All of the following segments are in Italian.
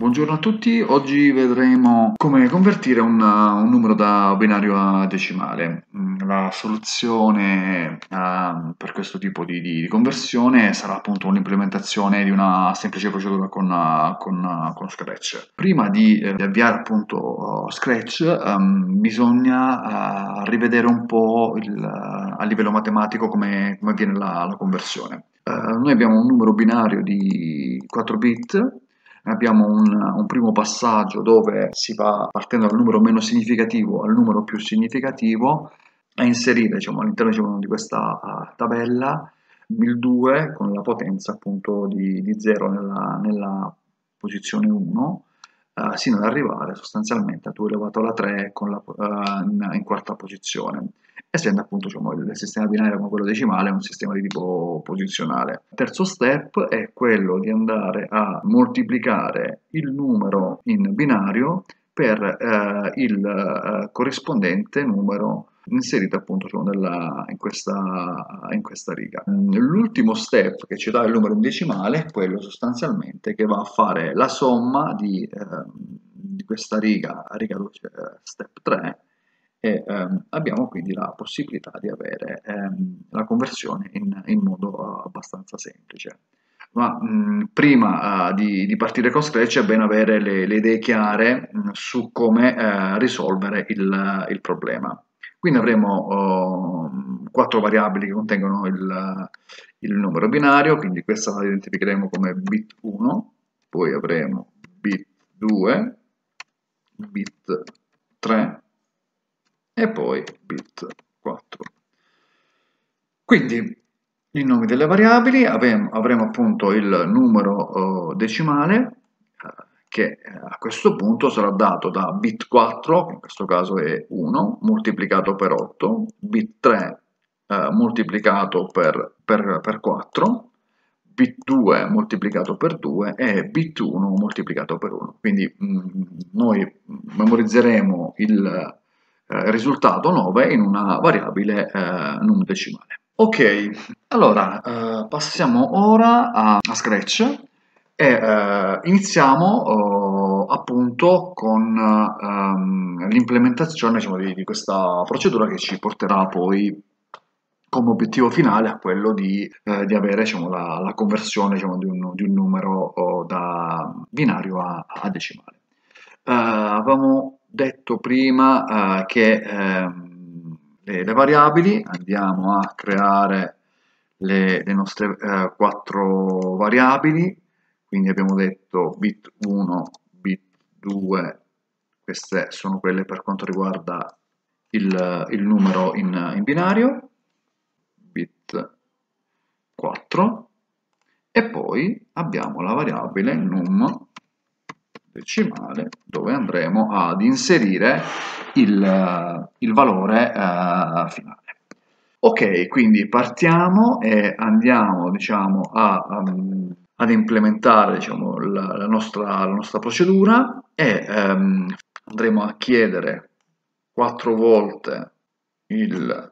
Buongiorno a tutti, oggi vedremo come convertire un numero da binario a decimale. La soluzione per questo tipo di conversione sarà appunto un'implementazione di una semplice procedura con Scratch. Prima di avviare appunto Scratch bisogna rivedere un po' a livello matematico come avviene la conversione. Noi abbiamo un numero binario di 4 bit. Abbiamo un primo passaggio dove si va, partendo dal numero meno significativo al numero più significativo, a inserire all'interno di questa tabella il 2 con la potenza appunto di 0 nella posizione 1, sino ad arrivare sostanzialmente a 2 elevato alla 3 con in quarta posizione, essendo appunto il sistema binario come quello decimale un sistema di tipo posizionale. Il terzo step è quello di andare a moltiplicare il numero in binario per il corrispondente numero inserito appunto in questa riga. L'ultimo step che ci dà il numero in decimale è quello sostanzialmente che va a fare la somma di questa riga step 3 e abbiamo quindi la possibilità di avere la conversione in modo abbastanza semplice. Ma prima di partire con Scratch è bene avere le idee chiare su come risolvere il problema. Quindi avremo 4 variabili che contengono il numero binario, quindi questa la identificheremo come bit 1, poi avremo bit 2, bit 3 e poi bit 4. Quindi i nomi delle variabili, avremo appunto il numero decimale, che a questo punto sarà dato da bit 4, che in questo caso è 1, moltiplicato per 8, bit 3 moltiplicato per 4, bit 2 moltiplicato per 2 e bit 1 moltiplicato per 1. Quindi noi memorizzeremo il risultato 9 in una variabile non decimale. Ok, allora passiamo ora a Scratch. E iniziamo appunto con l'implementazione di questa procedura che ci porterà poi come obiettivo finale a quello di avere la conversione di un numero da binario a decimale. Avevamo detto prima che le variabili, andiamo a creare le nostre 4 variabili. Quindi abbiamo detto bit 1, bit 2, queste sono quelle per quanto riguarda il numero in binario, bit 4, e poi abbiamo la variabile num decimale dove andremo ad inserire il valore finale. Ok, quindi partiamo e andiamo ad implementare la nostra procedura e andremo a chiedere 4 volte il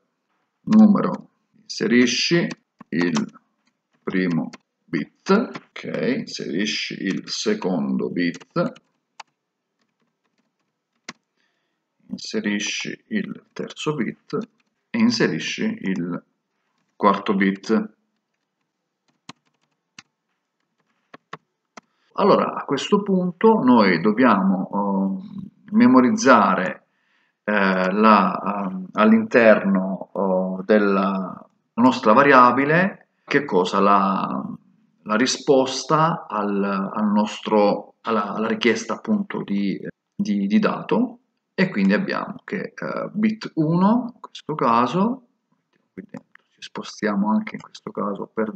numero. Inserisci il primo bit, ok, inserisci il secondo bit, inserisci il terzo bit e inserisci il quarto bit. Allora, a questo punto noi dobbiamo memorizzare all'interno della nostra variabile che cosa? La risposta alla richiesta appunto di dato, e quindi abbiamo che bit 1, in questo caso, quindi ci spostiamo anche in questo caso per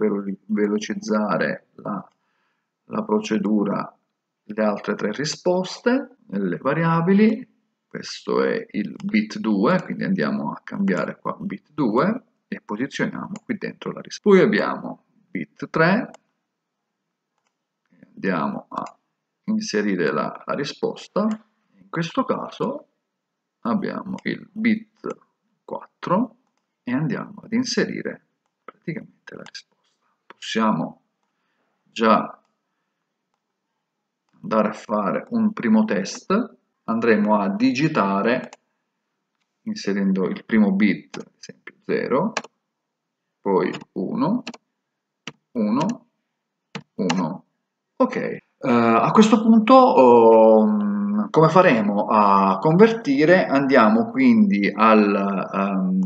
velocizzare la procedura, le altre 3 risposte nelle variabili. Questo è il bit 2, quindi andiamo a cambiare qua bit 2 e posizioniamo qui dentro la risposta. Poi abbiamo bit 3, andiamo a inserire la risposta, in questo caso abbiamo il bit 4 e andiamo ad inserire praticamente la risposta. Possiamo già andare a fare un primo test, andremo a digitare inserendo il primo bit, ad esempio 0, poi 1, 1, 1. Ok, a questo punto come faremo a convertire? Andiamo quindi al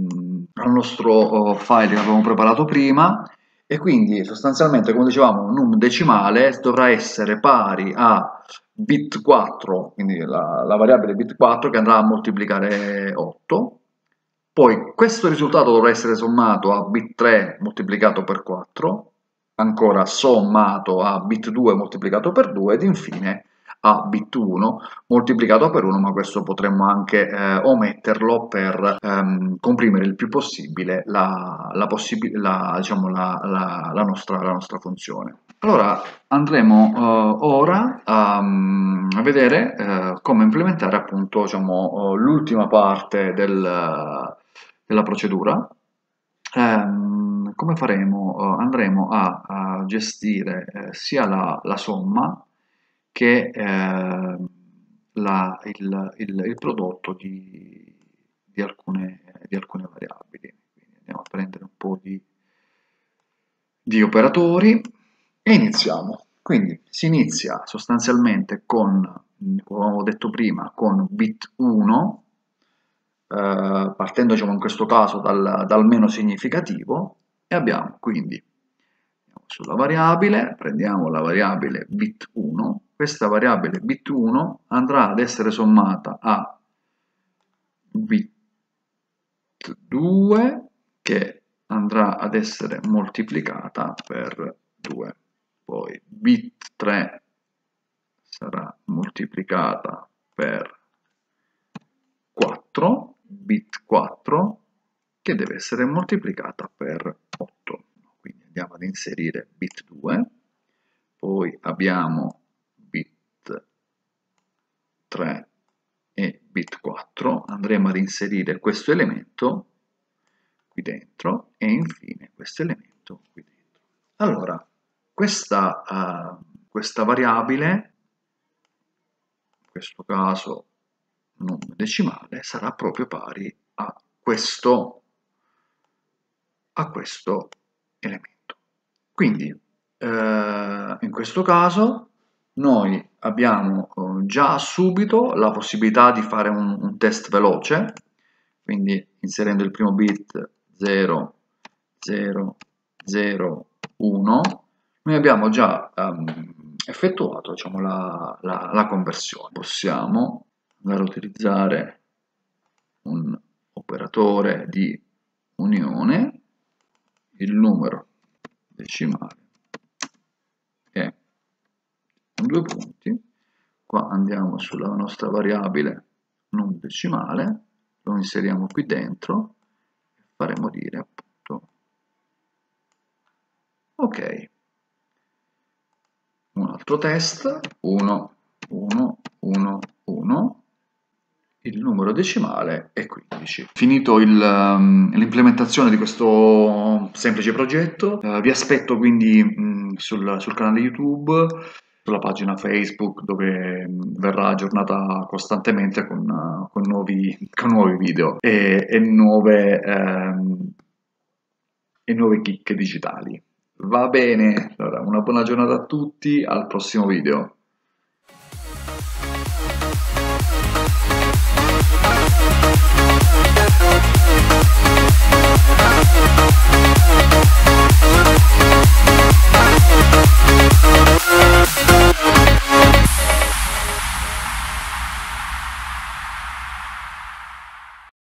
nostro file che avevamo preparato prima, e quindi sostanzialmente, come dicevamo, num decimale dovrà essere pari a bit 4, quindi la variabile bit 4 che andrà a moltiplicare 8, poi questo risultato dovrà essere sommato a bit 3 moltiplicato per 4, ancora sommato a bit 2 moltiplicato per 2 ed infine a bit 1 moltiplicato per 1, ma questo potremmo anche ometterlo per comprimere il più possibile la nostra funzione. Allora andremo ora a vedere come implementare appunto l'ultima parte della procedura. Come faremo? Andremo a gestire sia la somma che il prodotto di alcune variabili. Quindi andiamo a prendere un po' di operatori e iniziamo. Quindi si inizia sostanzialmente con, come avevo detto prima, con bit 1, partendo in questo caso dal meno significativo, e abbiamo quindi sulla variabile, prendiamo la variabile bit 1, questa variabile bit 1 andrà ad essere sommata a bit 2 che andrà ad essere moltiplicata per 2, poi bit 3 sarà moltiplicata per 4, bit 4 che deve essere moltiplicata per 8. Andiamo ad inserire bit 2, poi abbiamo bit 3 e bit 4, andremo ad inserire questo elemento qui dentro e infine questo elemento qui dentro. Allora, questa variabile, in questo caso non decimale, sarà proprio pari a questo elemento. Quindi in questo caso noi abbiamo già subito la possibilità di fare un test veloce, quindi inserendo il primo bit 0, 0, 0, 1, noi abbiamo già effettuato la conversione. Possiamo andare a utilizzare un operatore di unione, il numero decimale che con 2 punti, qua andiamo sulla nostra variabile non decimale, lo inseriamo qui dentro e faremo dire appunto ok. Un altro test, 1 1 1 1, il numero decimale è 15. Finito l'implementazione di questo semplice progetto, vi aspetto quindi sul canale YouTube, sulla pagina Facebook, dove verrà aggiornata costantemente con nuovi video e nuove chicche digitali. Va bene, allora una buona giornata a tutti, al prossimo video.